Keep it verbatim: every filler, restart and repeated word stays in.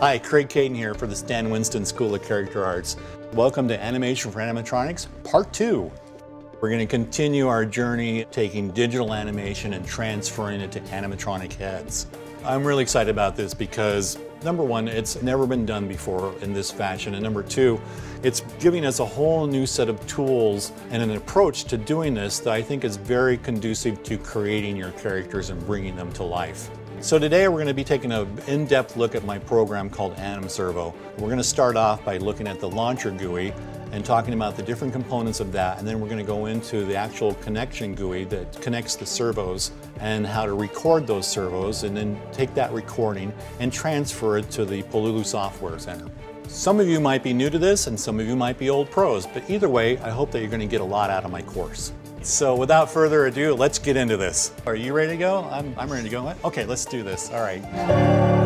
Hi, Craig Caton here for the Stan Winston School of Character Arts. Welcome to Animation for Animatronics, Part two. We're going to continue our journey taking digital animation and transferring it to animatronic heads. I'm really excited about this because, number one, it's never been done before in this fashion, and number two, it's giving us a whole new set of tools and an approach to doing this that I think is very conducive to creating your characters and bringing them to life. So today we're going to be taking an in-depth look at my program called AnimServo. We're going to start off by looking at the launcher G U I and talking about the different components of that, and then we're going to go into the actual connection G U I that connects the servos and how to record those servos, and then take that recording and transfer it to the Pololu Software Center. Some of you might be new to this and some of you might be old pros, but either way I hope that you're going to get a lot out of my course. So without further ado, let's get into this. Are you ready to go? I'm, I'm ready to go. Okay, let's do this. All right.